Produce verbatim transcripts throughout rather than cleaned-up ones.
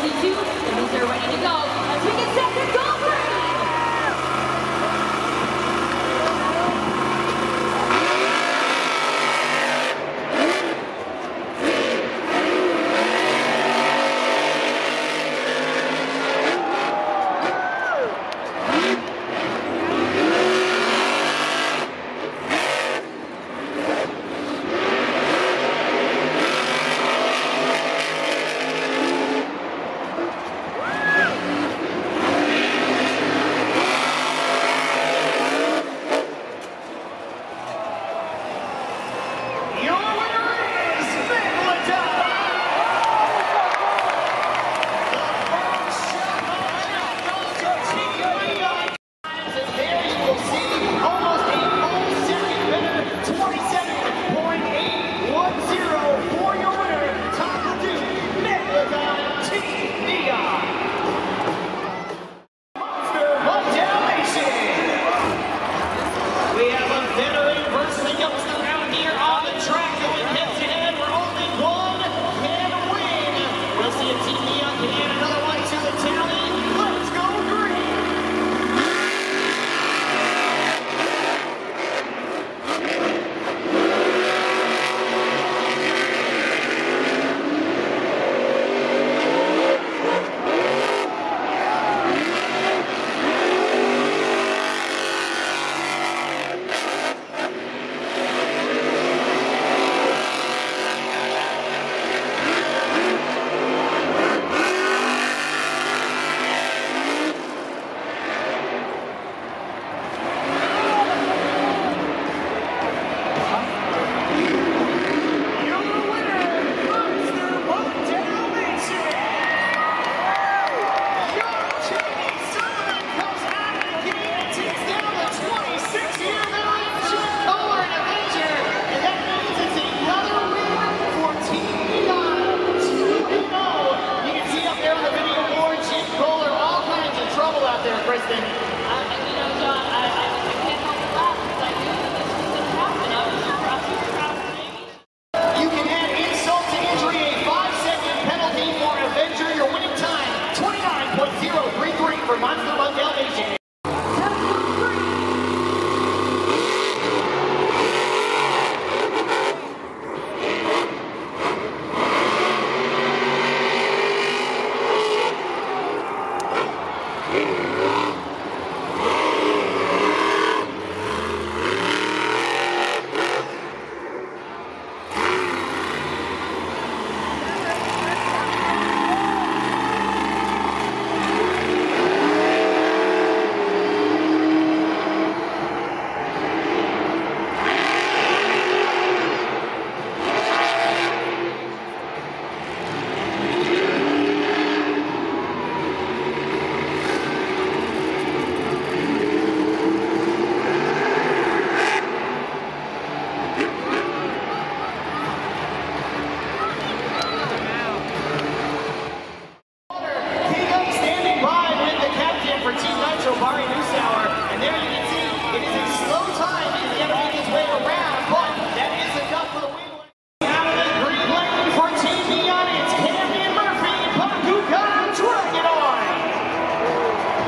twenty-two. That means they're ready to go as we get set to go green.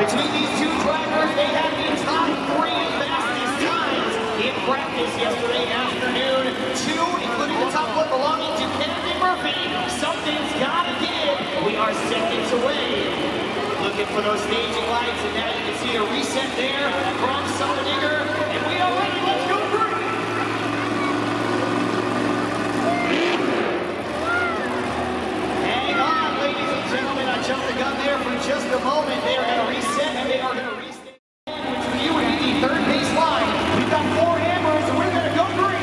Between these two drivers, they had the top three fastest times in practice yesterday afternoon. Two, including the top one belonging to Kennedy Murphy. Something's gotta give. We are seconds away. Looking for those staging lights, and now you can see a reset there from Soldinger, and we are ready. Let's go through. Hang on, ladies and gentlemen. I jumped the gun there for just a moment. They are gonna reset. They are going to reset, which for you would be the third base line. We've got four hammers, and we're going to go green.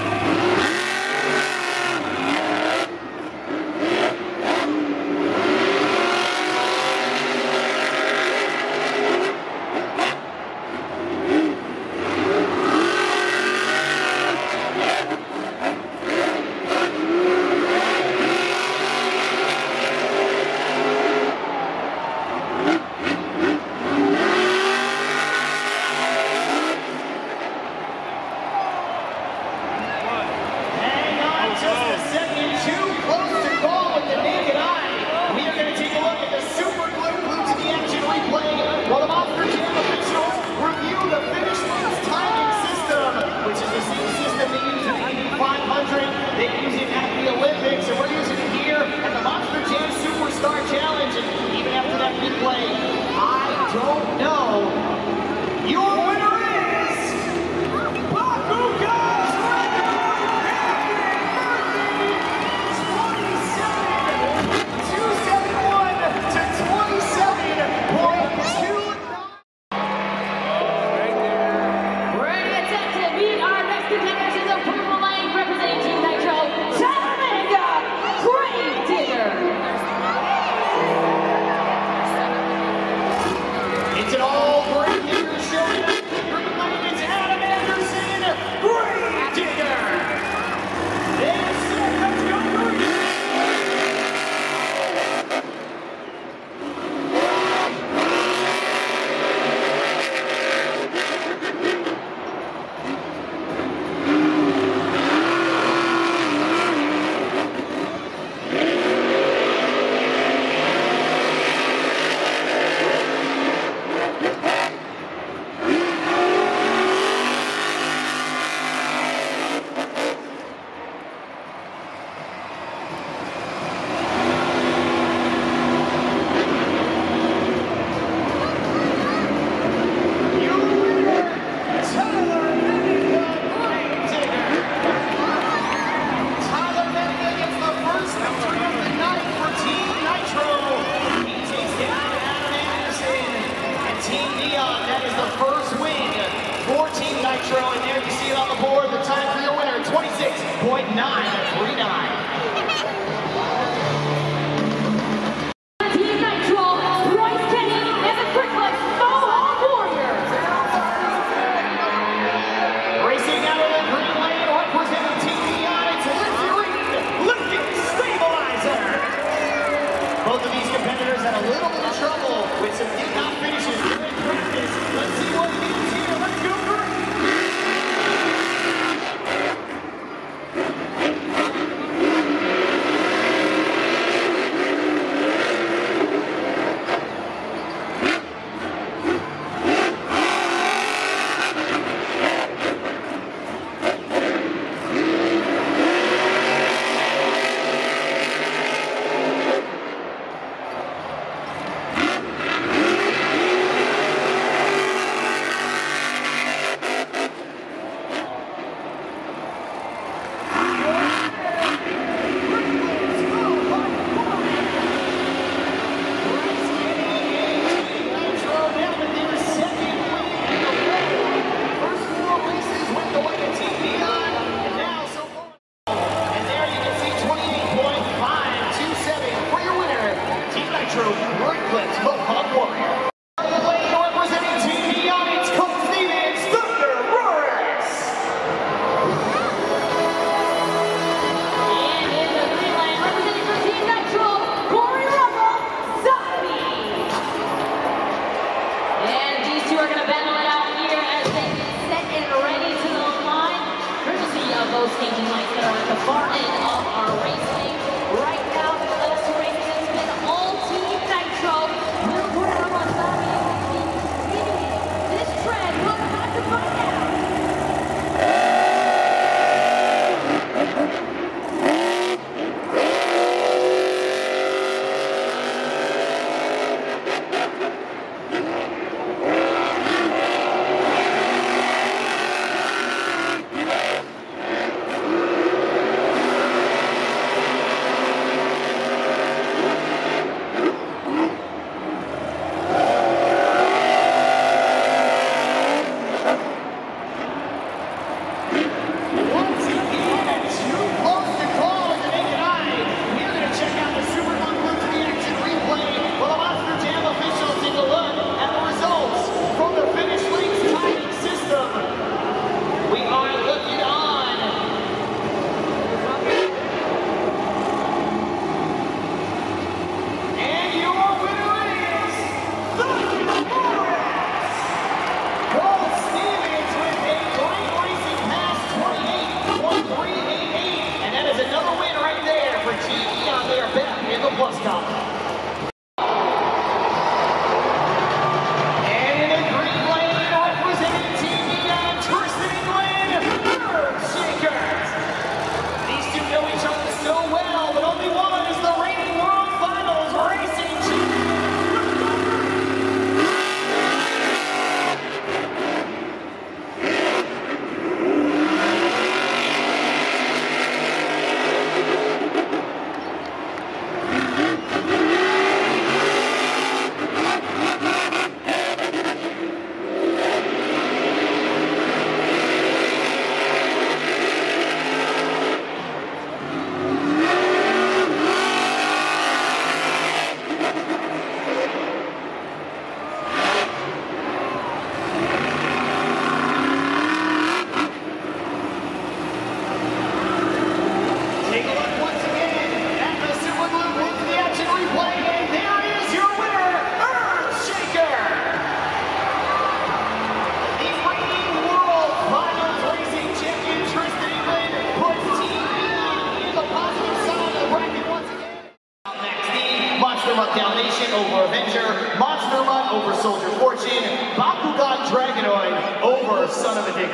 about Dalmatian over Avenger, Monster Mutt over Soldier Fortune, Bakugan Dragonoid over Son of a Digger.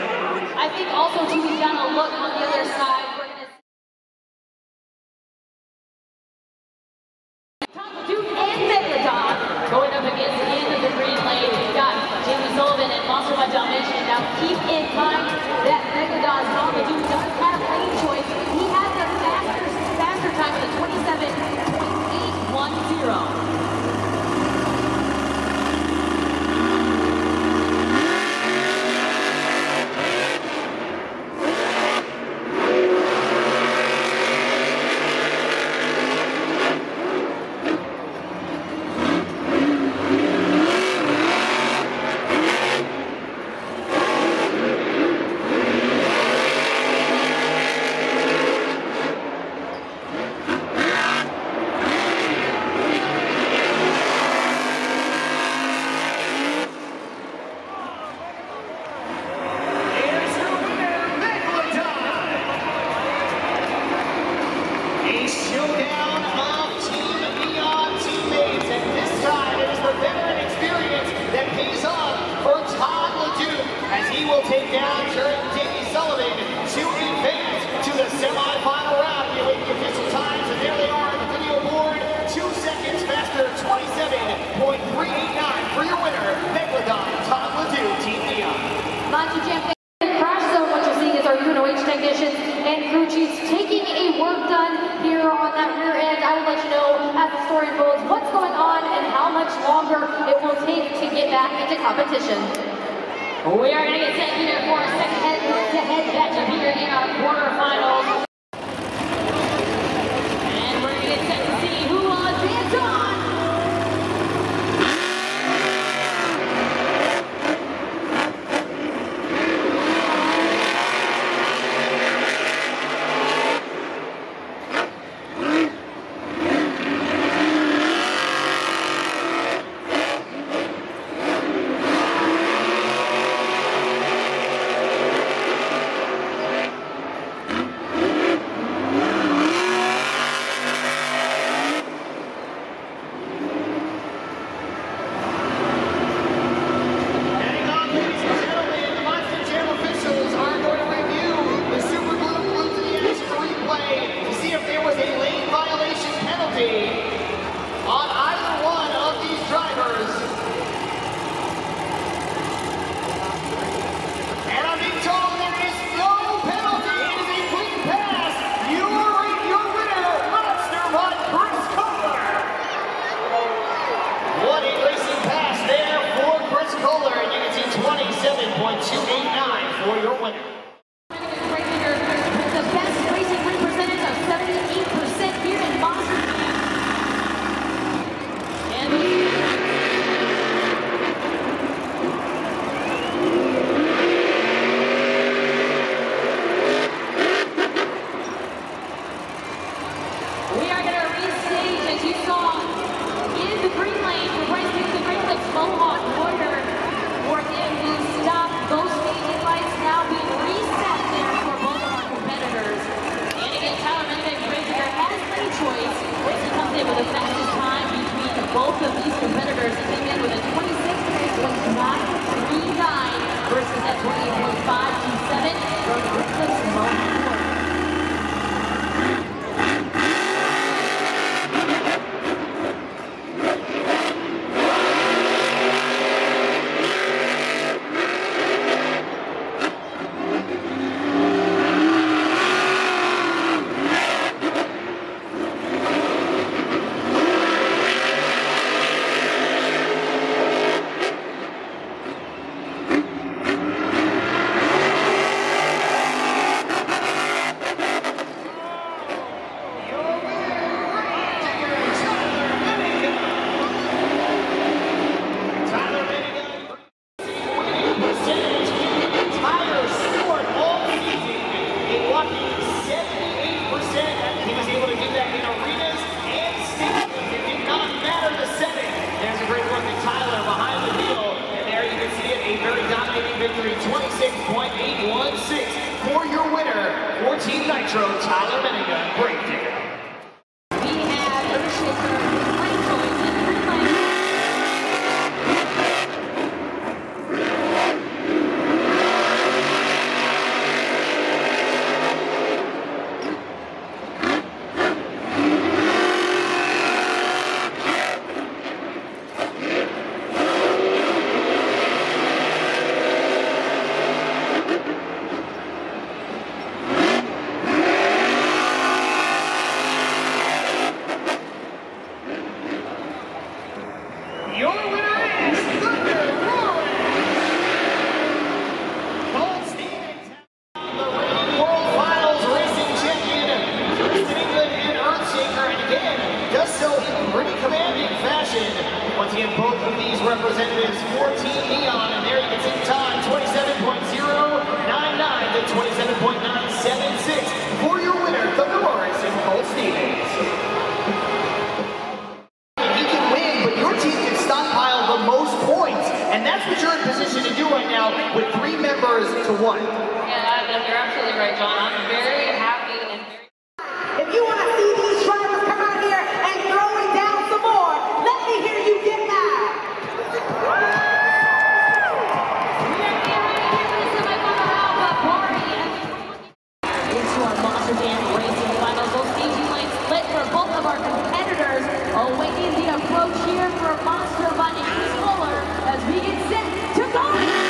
I think also too, we've done a look on the other side. We're going to Constitute and Megalodon going up against in the green lane. We've got Jamie Sullivan and Monster Mutt Dalmatian. Now keep in mind that Megalodon Constitute does have a lane choice. He has a faster, faster time with a twenty-seven point eight one zero. awaiting the approach here for Monster Bunny Fuller as we get set to go.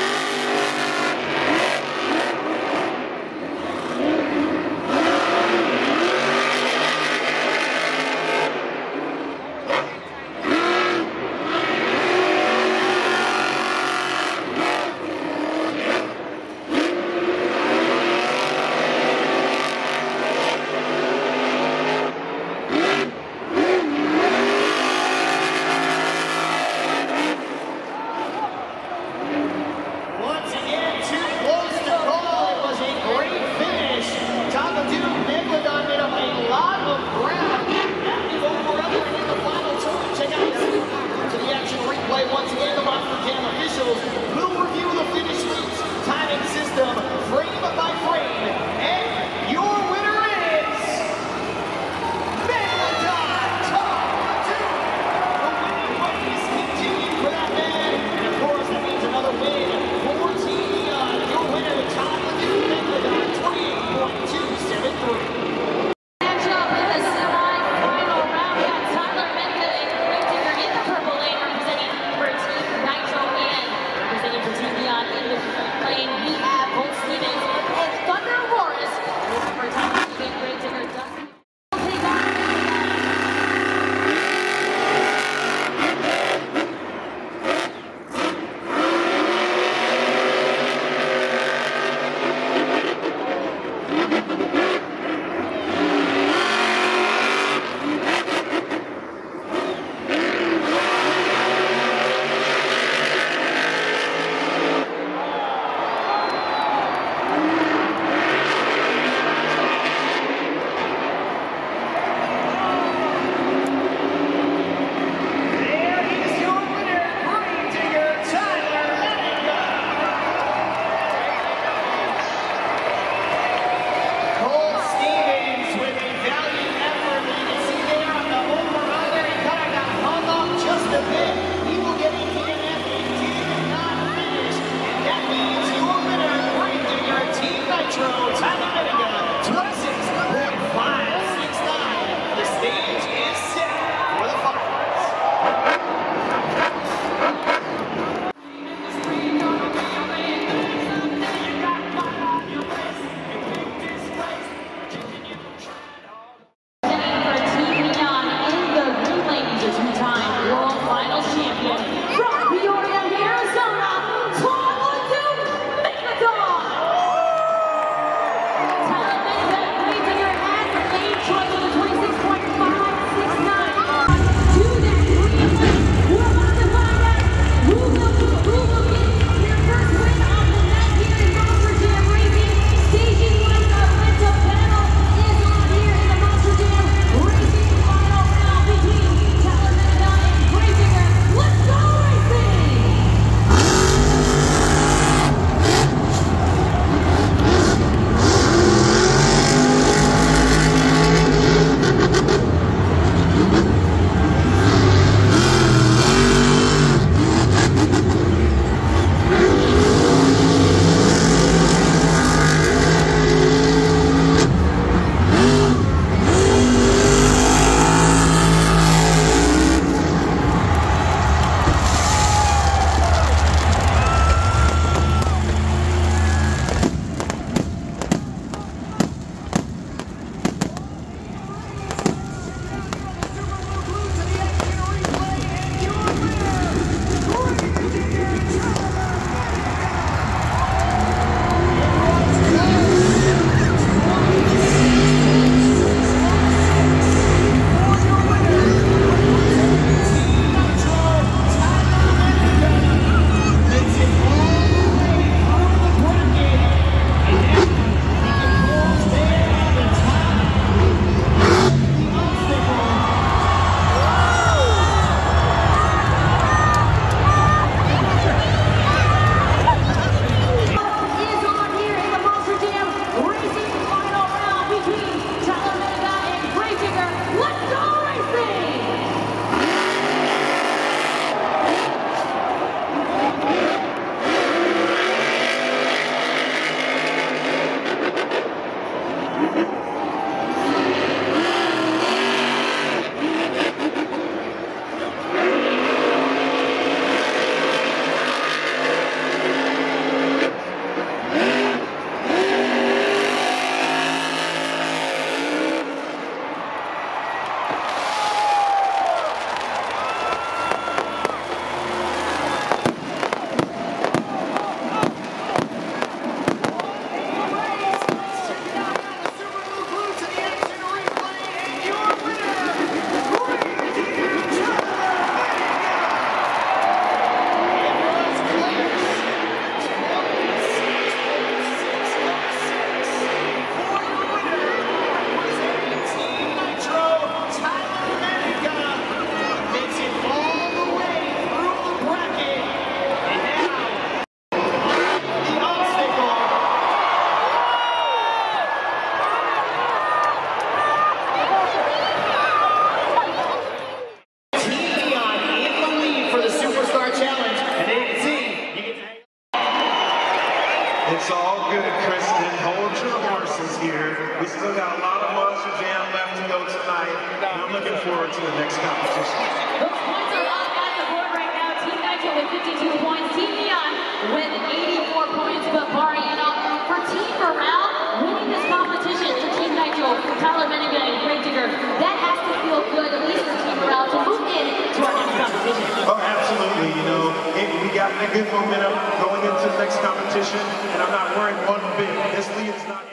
looking forward to the next competition. Those points are up on the board right now. Team Nitro with fifty-two points. Team Neon with eighty-four points. But Mariana for Team Morale winning this competition to Team Nitro, Tyler Bennigan and Greg Digger. That has to feel good, at least for Team Morale, to move in to our next competition. Oh, absolutely. You know, it, we got a good momentum going into the next competition, and I'm not worried one bit. This lead's not.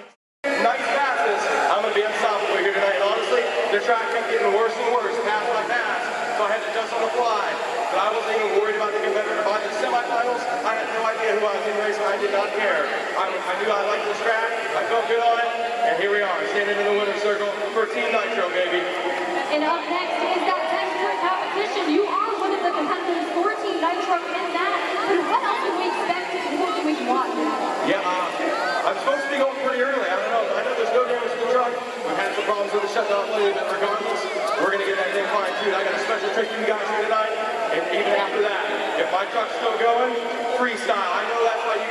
They're trying to keep getting worse and worse, pass by pass, so I had to adjust on the fly. But I wasn't even worried about the competitor. By the semifinals, I had no idea who I was in race, and I did not care. I, I knew I liked this track, I felt good on it, and here we are, standing in the winner's circle for Team Nitro, baby. And up next is that texture competition. You are one of the competitors for Team Nitro in that. But what else do we expect? What do we want? Yeah, uh, I'm supposed to be going pretty early. I don't know. I know there's no damage to the truck. We've had some problems with the shutdown lately, but regardless, we're going to get that thing fine too. I got a special trick for you guys here tonight, and even after that, if my truck's still going, freestyle. I know that's why you